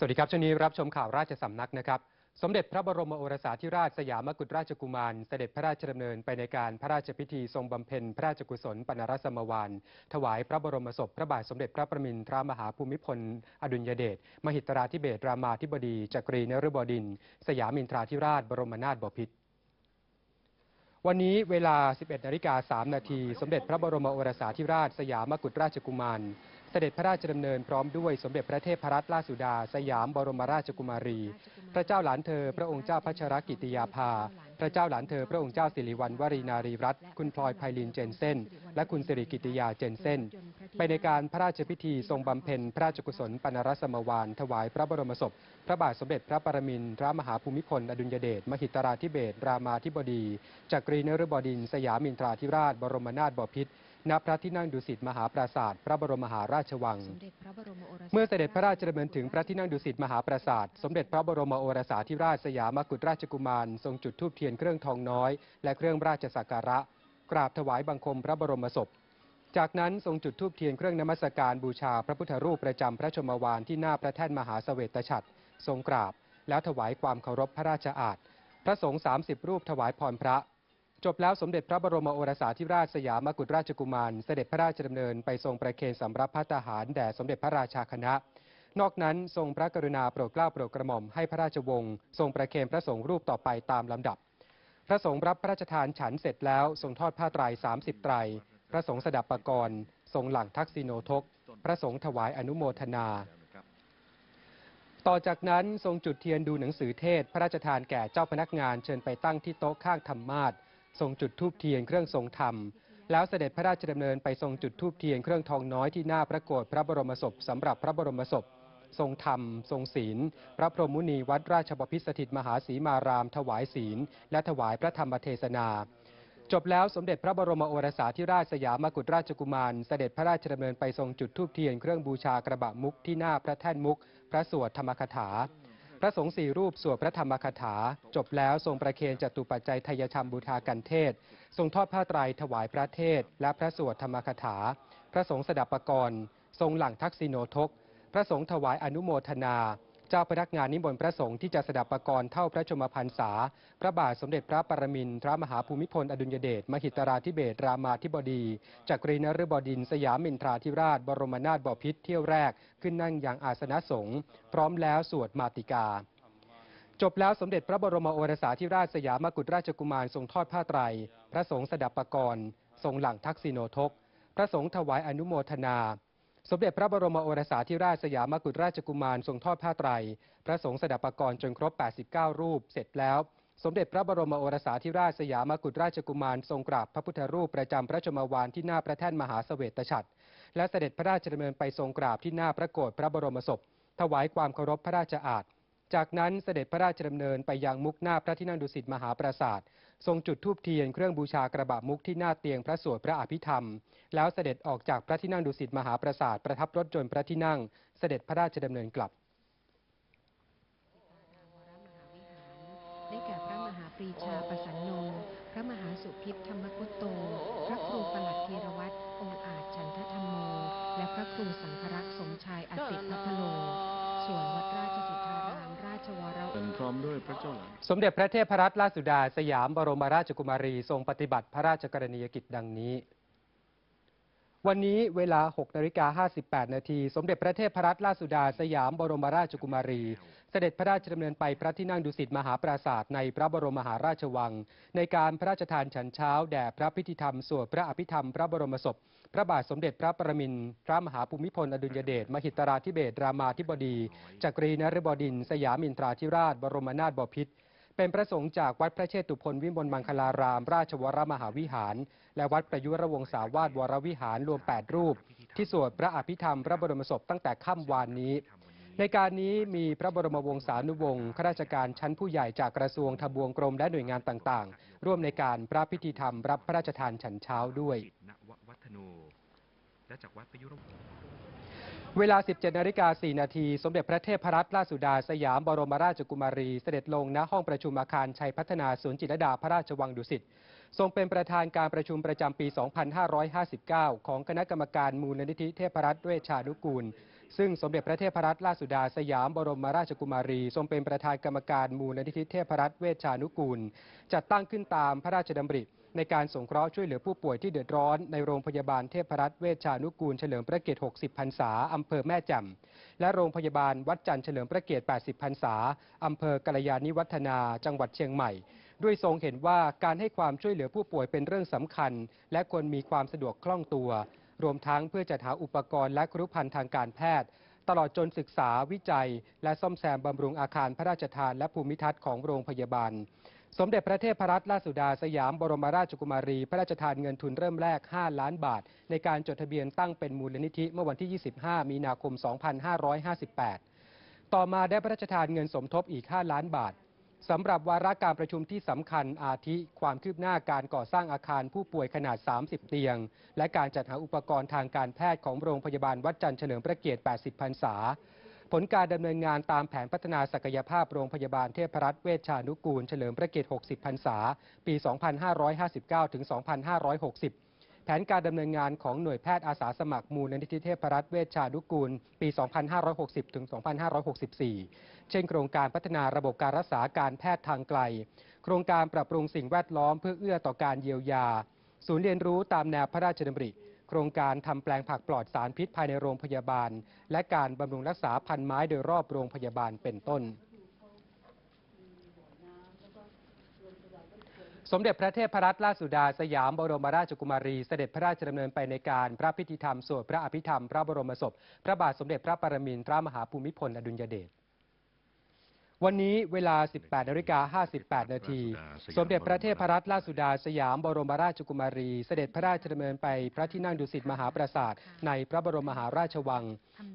สวัสดีครับช่วงนี้รับชมข่าวราชสำนักนะครับสมเด็จพระบรมโอรสาธิราชสยามกุฎราชกุมารเสด็จพระราชดำเนินไปในการพระราชพิธีทรงบำเพ็ญพระราชกุศลปณรสมวานถวายพระบรมศพพระบาทสมเด็จพระประมินทรมหาภูมิพลอดุลยเดชมหิตราธิเบศรรามาธิบดีจักรีนฤบดินทร์สยามินทราธิราชบรมนาถบพิตรวันนี้เวลา 11:03 น.สมเด็จพระบรมโอรสาธิราชสยามกุฎราชกุมารเสด็จพระราชดำเนินพร้อมด้วยสมเด็จพระเทพรัตนราชสุดาสยามบรมราชกุมารีพระเจ้าหลานเธอพระองค์เจ้าพัชรกิติยาภาพระเจ้าหลานเธอพระองค์เจ้าสิริวัณวรีนารีรัตน์คุณพลอยไพลินเจนเซ่นและคุณสิริกิติยาเจนเซ่นไปในการพระราชพิธีทรงบำเพ็ญพระราชกุศลปณรสมวานถวายพระบรมศพพระบาทสมเด็จพระปรมินทรมหาภูมิพลอดุลยเดชมหิตราธิเบศรรามาธิบดีจักรีนฤบดินทร์สยามินทราธิราชบรมนาถบพิตรณพระที่นั่งดุสิตมหาปราสาทพระบรมมหาราชวังเมื่อเสด็จพระราชดำเนินถึงพระที่นั่งดุสิตมหาปราสาทสมเด็จพระบรมโอรสาธิราชสยามกุฎราชกุมารทรงจุดธูปเทียนเครื่องทองน้อยและเครื่องราชสักการะกราบถวายบังคมพระบรมศพจากนั้นทรงจุดธูปเทียนเครื่องนมัสการบูชาพระพุทธรูปประจำพระชมวาลที่หน้าพระแท่นมหาเสวตฉัตรทรงกราบแล้วถวายความเคารพพระราชอาฏพระสงฆ์30รูปถวายพรพระจบแล้วสมเด็จพระบรมโอรสาธิราชสยามกุฎราชกุมารเสด็จพระราชดำเนินไปทรงประเคนสำรับภัตตาหารแด่สมเด็จพระราชาคณะนอกนั้นทรงพระกรุณาโปรดเกล้าโปรดกระหม่อมให้พระราชวงศ์ทรงประเคนพระสงฆ์รูปต่อไปตามลำดับพระสงฆ์รับพระราชทานฉันเสร็จแล้วทรงทอดผ้าไตร30ไตรพระสงฆ์สดับปกรณ์ทรงหลั่งทักษิโณทกพระสงฆ์ถวายอนุโมทนาต่อจากนั้นทรงจุดเทียนดูหนังสือเทศพระราชทานแก่เจ้าพนักงานเชิญไปตั้งที่โต๊ะข้างธรรมาสน์ทรงจุดธูปเทียนเครื่องทรงธรรมแล้วเสด็จพระราชดำเนินไปทรงจุดธูปเทียนเครื่องทองน้อยที่หน้าพระโกศพระบรมศพสำหรับพระบรมศพทรงธรรมทรงศีลพระพรหมมุนีวัดราชบพิตรสถิตมหาสีมารามถวายศีลและถวายพระธรรมเทศนาจบแล้วสมเด็จพระบรมโอรสาธิราชสยามกุฎราชกุมารเสด็จพระราชดำเนินไปทรงจุดธูปเทียนเครื่องบูชากระบะมุกที่หน้าพระแท่นมุกพระสวดธรรมคาถาพระสงฆ์4รูปสวดพระธรรมคาถาจบแล้วทรงประเคนจตุปัจจัยไทยธรรมบูชากันเทศทรงทอดผ้าไตรถวายพระเทศและพระสวดธรรมคาถาพระสงฆ์สดับปกรณ์ทรงหลั่งทักษิโณทกพระสงฆ์ถวายอนุโมทนาเจ้าพนักงานนิมนต์พระสงฆ์ที่จะสดับปกรณ์เท่าพระชนมพรรษาพระบาทสมเด็จพระปรมินทรมหาภูมิพลอดุลยเดชมหิตราธิเบศรรามาธิบดีจักรีนฤบดินทร์สยามินทราธิราชบรมนาถบพิตรเที่ยวแรกขึ้นนั่งยังอาสนะสงฆ์พร้อมแล้วสวดมาติกาจบแล้วสมเด็จพระบรมโอรสาธิราชสยามกุฎราชกุมารทรงทอดผ้าไตรพระสงฆ์สดับปกรณ์ทรงหลั่งทักษิโณทกพระสงฆ์ถวายอนุโมทนาสมเด็จพระบรมโอรสาธิราชสยามกุฎราชกุมารทรงทอดผ้าไตรพระสงฆ์สดับปกรณ์จนครบ89รูปเสร็จแล้วสมเด็จพระบรมโอรสาธิราชสยามกุฎราชกุมารทรงกราบพระพุทธรูปประจำพระชมวาลที่หน้าพระแท่นมหาเสวตฉัตรและเสด็จพระราชดำเนินไปทรงกราบที่หน้าพระโกศพระบรมศพถวายความเคารพพระราชอาฏจากนั้นเสด็จพระราชดำเนินไปยังมุกหน้าพระที่นั่งดุสิตมหาปราสาททรงจุดธูปเทียนเครื่องบูชากระบะมุกที่หน้าเตียงพระสวดพระอภิธรรมแล้วเสด็จออกจากพระที่นั่งดุสิตมหาปราสาทประทับรถยนต์พระที่นั่งเสด็จพระราชดำเนินกลับได้แก่พระมหาปรีชาประสันโนพระมหาสุพิตธรรมคุตโตพระครูปลัดธีรวัตรองค์อาจฉันทธรรมโมและพระครูสังฆรักษ์สมชายอติพพโลส่วนวัดราชสิทธารามราชวรพร้อมด้วยพระเจ้าหลานสมเด็จพระเทพรัตนราชสุดาสยามบรมราชกุมารีทรงปฏิบัติพระราชกรณียกิจดังนี้วันนี้เวลา 6:58 น.สมเด็จพระเทพรัตนราชสุดาสยามบรมราชกุมารีเสด็จพระราชดำเนินไปพระที่นั่งดุสิตมหาปราสาทในพระบรมมหาราชวังในการพระราชทานฉันเช้าแด่พระพิธีธรรมสวดพระอภิธรรมพระบรมศพพระบาทสมเด็จพระปรมินทรมหาภูมิพลอดุลยเดชมหิตราธิเบศรรามาธิบดีจักรีนฤบดินทร์สยามินทราธิราชบรมนาถบพิตรเป็นพระสงฆ์จากวัดพระเชตุพนวิมลมังคลารามราชวรมหาวิหารและวัดประยุรวงศาวาสวรวิหารรวม8รูปที่สวดพระอภิธรรมพระบรมศพตั้งแต่ค่ำวานนี้ในการนี้มีพระบรมวงศานุวงศ์ข้าราชการชั้นผู้ใหญ่จากกระทรวงทบวงกรมและหน่วยงานต่างๆร่วมในการพระพิธีธรรมรับพระราชทานฉันเช้าด้วย เวลา 17.04 นาทีสมเด็จพระเทพรัตนราชสุดาสยามบรมราชกุมารีเสด็จลงณห้องประชุมอาคารชัยพัฒนาศูนย์จิตรดาพระราชวังดุสิตทรงเป็นประธานการประชุมประจำปี 2559 ของคณะกรรมการมูลนิธิเทพรัตน์เวชชานุกูลซึ่งสมเด็จพระเทพรัตนราชสุดาสยามบรมราชกุมารีทรงเป็นประธานกรรมการมูลนิธิเทพรัตน์เวชชานุกูลจัดตั้งขึ้นตามพระราชดำริในการสงเคราะห์ช่วยเหลือผู้ป่วยที่เดือดร้อนในโรงพยาบาลเทพรัตน์เวชชานุกูลเฉลิมพระเกียรติ 60 พรรษาอำเภอแม่แจ่มและโรงพยาบาลวัดจันทร์เฉลิมพระเกียรติ 80 พรรษาอำเภอกัลยาณิวัฒนาจังหวัดเชียงใหม่ด้วยทรงเห็นว่าการให้ความช่วยเหลือผู้ป่วยเป็นเรื่องสำคัญและควรมีความสะดวกคล่องตัวรวมทั้งเพื่อจัดหาอุปกรณ์และครุภัณฑ์ทางการแพทย์ตลอดจนศึกษาวิจัยและซ่อมแซมบำรุงอาคารพระราชทานและภูมิทัศน์ของโรงพยาบาลสมเด็จพระเทพรัตนราชสุดาสยามบรมราชกุมารีพระราชทานเงินทุนเริ่มแรก 5 ล้านบาทในการจดทะเบียนตั้งเป็นมูลนิธิเมื่อวันที่ 25 มีนาคม 2558 ต่อมาได้พระราชทานเงินสมทบอีก 5 ล้านบาทสำหรับวาระการประชุมที่สำคัญอาทิความคืบหน้าการก่อสร้างอาคารผู้ป่วยขนาด 30 เตียงและการจัดหาอุปกรณ์ทางการแพทย์ของโรงพยาบาลวัดจันทร์เฉลิมพระเกียรติ 80 พรรษาผลการดำเนินงานตามแผนพัฒนาศักยภาพโรงพยาบาลเทพรัตน์เวชชานุกูลเฉลิมพระเกียรติ 60 พรรษาปี 2559 ถึง 2560 แผนการดำเนินงานของหน่วยแพทย์อาสาสมัครมูลนิธิเทพรัตน์เวชชานุกูลปี 2560 ถึง 2564 เช่นโครงการพัฒนาระบบการรักษาการแพทย์ทางไกลโครงการปรับปรุงสิ่งแวดล้อมเพื่อเอื้อต่อการเยียวยาศูนย์เรียนรู้ตามแนวพระราชดำริโครงการทำแปลงผักปลอดสารพิษภายในโรงพยาบาลและการบำรุงรักษาพันไม้โดยรอบโรงพยาบาลเป็นต้นสมเด็จพระเทพรัตนราชสุดาสยามบรมราชกุมารีเสด็จพระราชดำเนินไปในการพระพิธีธรรมสวดพระอภิธรรมพระบรมศพพระบาทสมเด็จพระปรมินทรมหาภูมิพลอดุลยเดชวันนี้เวลา 18.58 นาทีสมเด็จพระเทพรัตนราชสุดาสยามบรมราชกุมารีเสด็จพระราชดำเนินไปพระที่นั่งดุสิตมหาปราสาทในพระบรมมหาราชวัง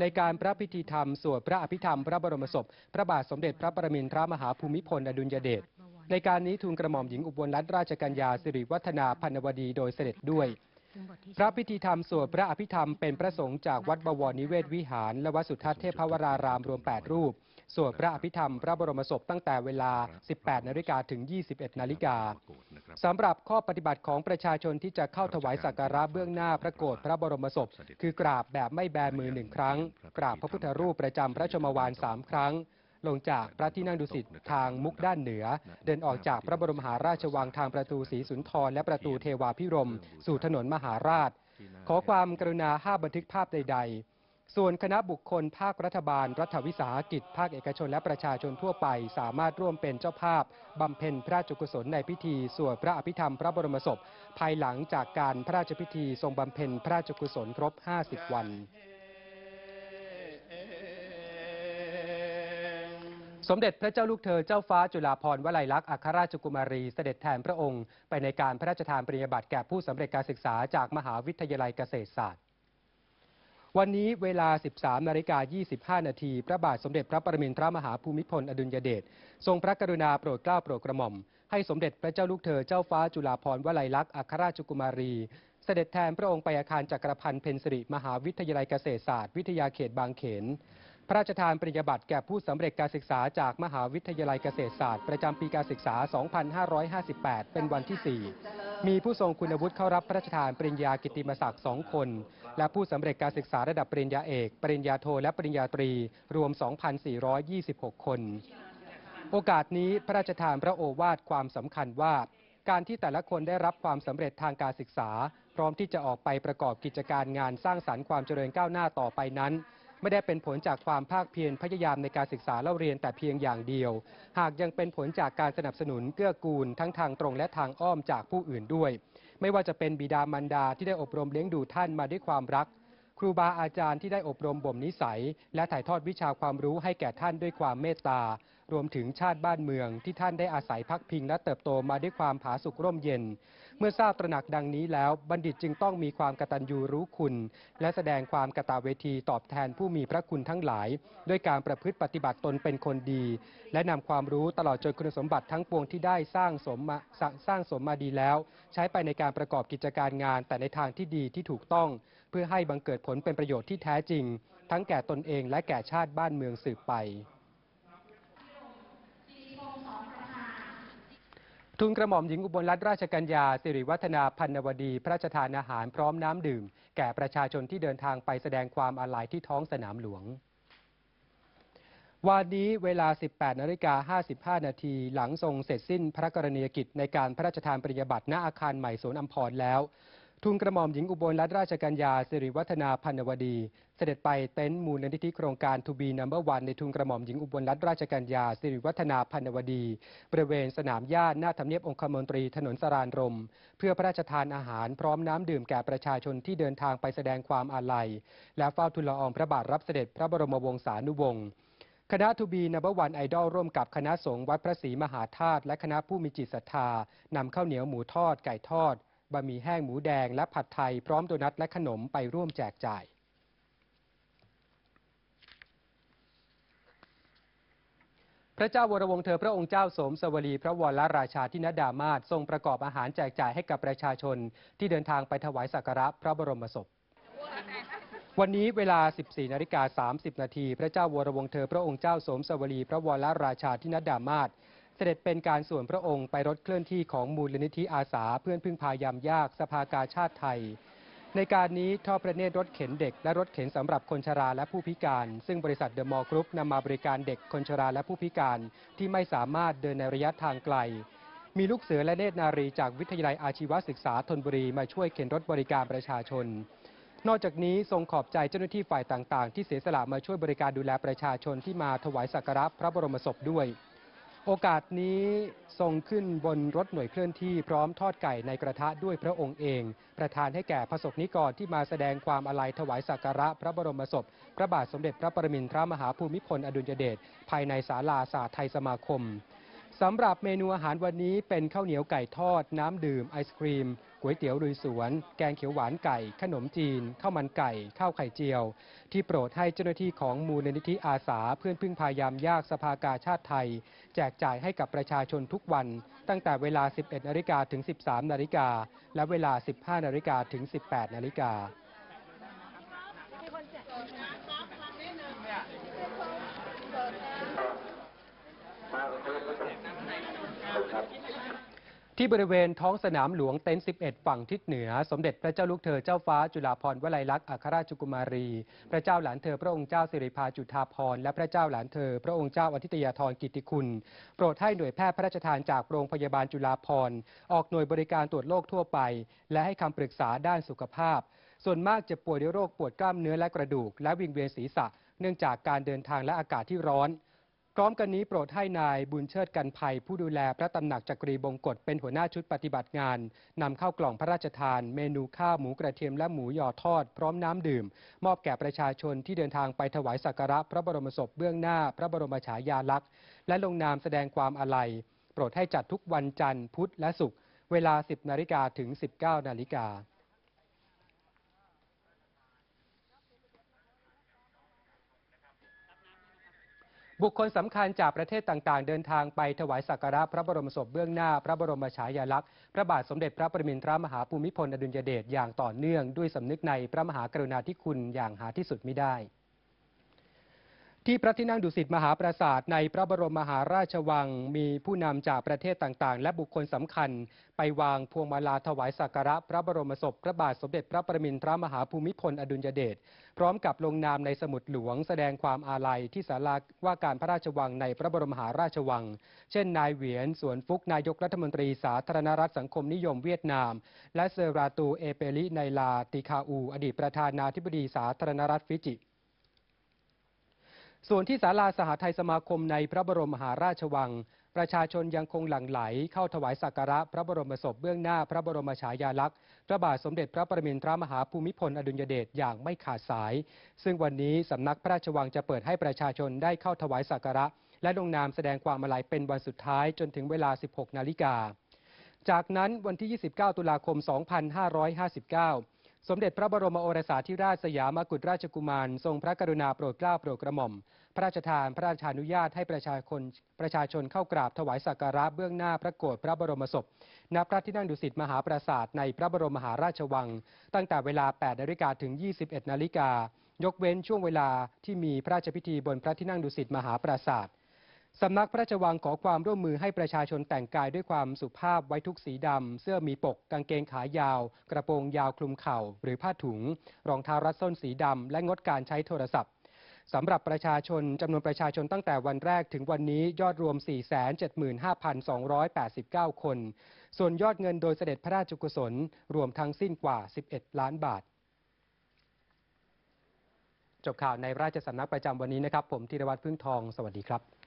ในการพระพิธีธรรมสวดพระอภิธรรมพระบรมศพพระบาทสมเด็จพระปรมินทรมหาภูมิพลอดุลยเดชในการนี้ทูลกระหม่อมหญิงอุบลรัตนราชกัญญาสิริวัฒนาพรรณวดีโดยเสด็จด้วยพระพิธีธรรมสวดพระอภิธรรมเป็นพระสงฆ์จากวัดบวรนิเวศวิหารและวัดสุทัศน์เทพวรารามรวม 8 รูปสวดพระอภิธรรมพระบรมศพตั้งแต่เวลา 18 นาฬิกาถึง 21 นาฬิกาสำหรับข้อปฏิบัติของประชาชนที่จะเข้าถวายสักการะเบื้องหน้าพระโกฐพระบรมศพคือกราบแบบไม่แบมือ 1 ครั้งกราบพระพุทธรูปประจำพระชมวาล 3 ครั้งลงจากพระที่นั่งดุสิตทางมุกด้านเหนือเดินออกจากพระบรมมหาราชวังทางประตูศรีสุนทรและประตูเทวาภิรมย์สู่ถนนมหาราชขอความกรุณาห้ามบันทึกภาพใดๆส่วนคณะบุคคลภาครัฐบาลรัฐวิสาหกิจภาคเอกชนและประชาชนทั่วไปสามารถร่วมเป็นเจ้าภาพบำเพ็ญพระราชกุศลในพิธีสวดพระอภิธรรมพระบรมศพภายหลังจากการพระราชพิธีทรงบำเพ็ญพระราชกุศลครบ 50 วันสมเด็จพระเจ้าลูกเธอเจ้าฟ้าจุฬาภรณ์วลัยลักษณ์อัครราชกุมารีเสด็จแทนพระองค์ไปในการพระราชทานปริญญาบัตรแก่ผู้สำเร็จการศึกษาจากมหาวิทยาลัยเกษตรศาสตร์วันนี้เวลา 13.25 นาทีพระบาทสมเด็จพระปรมินทรมหาภูมิพลอดุลยเดชทรงพระกรุณาโปรดเกล้าโปรดกระหม่อมให้สมเด็จพระเจ้าลูกเธอเจ้าฟ้าจุฬาภรณ์วลัยลักษณ์อัครราชกุมารีเสด็จแทนพระองค์ไปอาคารจักรพันธ์เพ็ญสิริมหาวิทยาลัยเกษตรศาสตร์วิทยาเขตบางเขนพระราชทานปริญญาบัตรแก่ผู้สำเร็จการศึกษาจากมหาวิทยาลัยเกษตรศาสตร์ประจำปีการศึกษา 2558 เป็นวันที่ 4 มีผู้ทรงคุณวุฒิเข้ารับพระราชทานปริญญากิตติมศักดิ์ 2 คนและผู้สำเร็จการศึกษาระดับปริญญาเอกปริญญาโทและปริญญาตรีรวม 2,426 คนโอกาสนี้พระราชทานพระโอวาทความสำคัญว่าการที่แต่ละคนได้รับความสำเร็จทางการศึกษาพร้อมที่จะออกไปประกอบกิจการงานสร้างสรรค์ความเจริญก้าวหน้าต่อไปนั้นไม่ได้เป็นผลจากความภาคเพียรพยายามในการศึกษาเล่าเรียนแต่เพียงอย่างเดียวหากยังเป็นผลจากการสนับสนุนเกื้อกูลทั้งทางตรงและทางอ้อมจากผู้อื่นด้วยไม่ว่าจะเป็นบิดามารดาที่ได้อบรมเลี้ยงดูท่านมาด้วยความรักครูบาอาจารย์ที่ได้อบรมบ่มนิสัยและถ่ายทอดวิชาความรู้ให้แก่ท่านด้วยความเมตตารวมถึงชาติบ้านเมืองที่ท่านได้อาศัยพักพิงและเติบโตมาด้วยความผาสุกร่มเย็นเมื่อทราบตระหนักดังนี้แล้วบัณฑิตจึงต้องมีความกตัญญูรู้คุณและแสดงความกตเวทีตอบแทนผู้มีพระคุณทั้งหลายด้วยการประพฤติปฏิบัติตนเป็นคนดีและนำความรู้ตลอดจนคุณสมบัติทั้งปวงที่ได้สร้างสมมาดีแล้วใช้ไปในการประกอบกิจการงานแต่ในทางที่ดีที่ถูกต้อง เพื่อให้บังเกิดผลเป็นประโยชน์ที่แท้จริงทั้งแก่ตนเองและแก่ชาติบ้านเมืองสืบไปทูลกระหม่อมหญิงอุบลรัตนราชกัญญาสิริวัฒนาพันนวดีพระราชทานอาหารพร้อมน้ำดื่มแก่ประชาชนที่เดินทางไปแสดงความอาลัยที่ท้องสนามหลวงวันนี้เวลา 18.55 นาทีหลังทรงเสร็จสิ้นพระกรณียกิจในการพระราชทานปริญญาบัตรณอาคารใหม่สวนอัมพรแล้วทูลกระหม่อมหญิงอุบลรัตนราชกัญญาสิริวัฒนาพันนวดีเสด็จไปเต็นท์มูลนิธิโครงการ To Be Number 1ในทูลกระหม่อมหญิงอุบลรัตนราชกัญญาสิริวัฒนาพันนวดีบริเวณสนามหญ้าหน้าทำเนียบองคมนตรีถนนสรานรมเพื่อพระราชทานอาหารพร้อมน้ำดื่มแก่ประชาชนที่เดินทางไปแสดงความอาลัยและเฝ้าทูลละอองพระบาทรับเสด็จพระบรมวงศานุวงศ์คณะ To Be Number 1 ไอดอลร่วมกับคณะสงฆ์วัดพระศรีมหาธาตุและคณะผู้มีจิตศรัทธานำข้าวเหนียวหมูทอดไก่ทอดบะหมี่แห้งหมูแดงและผัดไทยพร้อมโดนัทและขนมไปร่วมแจกจ่ายพระเจ้าวรวงศ์เธอพระองค์เจ้าสมสวลีพระวรราชาธินดามาศทรงประกอบอาหารแจกจ่ายให้กับประชาชนที่เดินทางไปถวายสักการะพระบรมศพวันนี้เวลา 14.30 นาทีพระเจ้าวรวงศ์เธอพระองค์เจ้าสมสวลีพระวรราชาธินดามาศเสด็จเป็นการส่วนพระองค์ไปรถเคลื่อนที่ของมูลนิธิอาสาเพื่อนพึ่งพายามยากสภากาชาติไทยในการนี้ทอดพระเนตรรถเข็นเด็กและรถเข็นสำหรับคนชราและผู้พิการซึ่งบริษัทเดอะมอลล์กรุ๊ปนำมาบริการเด็กคนชราและผู้พิการที่ไม่สามารถเดินในระยะทางไกลมีลูกเสือและเนตรนารีจากวิทยาลัยอาชีวศึกษาธนบุรีมาช่วยเข็นรถบริการประชาชนนอกจากนี้ทรงขอบใจเจ้าหน้าที่ฝ่ายต่างๆที่เสียสละมาช่วยบริการดูแลประชาชนที่มาถวายสักการะพระบรมศพด้วยโอกาสนี้ทรงขึ้นบนรถหน่วยเคลื่อนที่พร้อมทอดไก่ในกระทะด้วยพระองค์เองประทานให้แก่ประสบนิกรที่มาแสดงความอาลัยถวายสักการะพระบรมศพพระบาทสมเด็จพระปรมินทรมหาภูมิพลอดุลยเดชภายในศาลาสาไทยสมาคมสำหรับเมนูอาหารวันนี้เป็นข้าวเหนียวไก่ทอดน้ำดื่มไอศครีมก๋วยเตี๋ยวลุยสวนแกงเขียวหวานไก่ขนมจีนข้าวมันไก่ข้าวไข่เจียวที่โปรดให้เจ้าหน้าที่ของมูลนิธิอาสาเพื่อนพึ่งพายามยากสภากาชาติไทยแจกจ่ายให้กับประชาชนทุกวันตั้งแต่เวลา 11:00 นถึง 13:00 นและเวลา 15:00 นถึง 18:00 นที่บริเวณท้องสนามหลวงเต็นท์ 11 ฝั่งทิศเหนือสมเด็จพระเจ้าลูกเธอเจ้าฟ้าจุฬาภรณ์วลัยลักษณ์อัครราชกุมารีพระเจ้าหลานเธอพระองค์เจ้าสิริภาจุฑาภรณ์และพระเจ้าหลานเธอพระองค์เจ้าอธิตยาธรกิตติคุณโปรดให้หน่วยแพทย์พระราชทานจากโรงพยาบาลจุฬาภรณ์ออกหน่วยบริการตรวจโรคทั่วไปและให้คำปรึกษาด้านสุขภาพส่วนมากเจ็บป่วยด้วยโรคปวดกล้ามเนื้อและกระดูกและวิงเวียนศีรษะเนื่องจากการเดินทางและอากาศที่ร้อนพร้อมกันนี้โปรดให้นายบุญเชิดกันภัยผู้ดูแลพระตำหนักจักรีบงกฎเป็นหัวหน้าชุดปฏิบัติงานนำเข้ากล่องพระราชทานเมนูข้าวหมูกระเทียมและหมูยอทอดพร้อมน้ำดื่มมอบแก่ประชาชนที่เดินทางไปถวายสักการะพระบรมศพเบื้องหน้าพระบรมฉายาลักษณ์และลงนามแสดงความอาลัยโปรดให้จัดทุกวันจันทร์พุธและศุกร์เวลา 10:00 นถึง 19:00 นบุคคลสำคัญจากประเทศต่างๆเดินทางไปถวายสักการะพระบรมศพเบื้องหน้าพระบรมฉายาลักษณ์พระบาทสมเด็จพระปรมินทรมหาภูมิพลอดุลยเดชอย่างต่อเนื่องด้วยสำนึกในพระมหากรุณาธิคุณอย่างหาที่สุดมิได้ที่พระที่นั่งดุสิตมหาปราสาทในพระบรมมหาราชวังมีผู้นำจากประเทศต่างๆและบุคคลสำคัญไปวางพวงมาลาถวายสักการะพระบรมศพพระบาทสมเด็จพระปรมินทรมหาภูมิพลอดุลยเดชพร้อมกับลงนามในสมุดหลวงแสดงความอาลัยที่ศาลาว่าการพระราชวังในพระบรมมหาราชวังเช่นนายเหวียนสวนฟุกนายกรัฐมนตรีสาธารณรัฐสังคมนิยมเวียดนามและเซราตูเอเปลิไนลาติคาอูอดีตประธานาธิบดีสาธารณรัฐฟิจิส่วนที่ศาลาสหทัยสมาคมในพระบรมมหาราชวังประชาชนยังคงหลั่งไหลเข้าถวายสักการะพระบรมศพเบื้องหน้าพระบรมฉายาลักษณ์พระบาทสมเด็จพระปรมินทรมหาภูมิพลอดุลยเดชอย่างไม่ขาดสายซึ่งวันนี้สำนักพระราชวังจะเปิดให้ประชาชนได้เข้าถวายสักการะและลงนามแสดงความอาลัยเป็นวันสุดท้ายจนถึงเวลา 16:00 นจากนั้นวันที่ 29 ตุลาคม 2559 สมเด็จพระบรมโอรสาธิราชสยามกุฎราชกุมารทรงพระกรุณาโปรดเกล้าโปรดกระหม่อมพระราชทานพระราชานุญาตให้ประชาชนเข้ากราบถวายสักการะเบื้องหน้าพระโกศพระบรมศพณพระที่นั่งดุสิตมหาปราสาทในพระบรมมหาราชวังตั้งแต่เวลา 8 นาฬิกาถึง 21 นาฬิกายกเว้นช่วงเวลาที่มีพระราชพิธีบนพระที่นั่งดุสิตมหาปราสาทสำนักพระราชวังขอความร่วมมือให้ประชาชนแต่งกายด้วยความสุภาพไว้ทุกสีดำเสื้อมีปกกางเกงขายาวกระโปรงยาวคลุมเข่าหรือผ้าถุงรองเท้ารัดส้นสีดำและงดการใช้โทรศัพท์สำหรับประชาชนจำนวนประชาชนตั้งแต่วันแรกถึงวันนี้ยอดรวม 475,289 คนส่วนยอดเงินโดยเสด็จพระราชกุศลรวมทั้งสิ้นกว่า 11 ล้านบาทจบข่าวในราชสำนักประจำวันนี้นะครับผมธีรวัฒน์พึ่งทองสวัสดีครับ